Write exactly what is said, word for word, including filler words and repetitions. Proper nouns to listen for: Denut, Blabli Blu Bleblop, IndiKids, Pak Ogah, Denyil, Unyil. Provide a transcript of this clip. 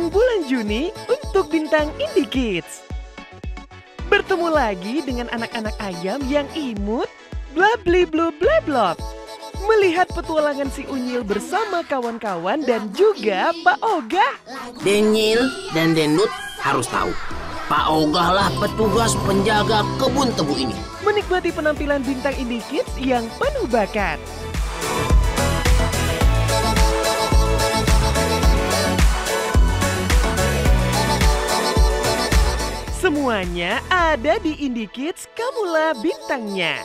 iklan bulan Juni untuk bintang IndiKids. Bertemu lagi dengan anak-anak ayam yang imut, Blabli Blu Bleblop. Melihat petualangan si Unyil bersama kawan-kawan dan juga Pak Ogah. Denyil dan Denut harus tahu, Pak Ogah lah petugas penjaga kebun tebu ini. Menikmati penampilan bintang IndiKids yang penuh bakat. Semuanya ada di IndiKids, kamulah bintangnya.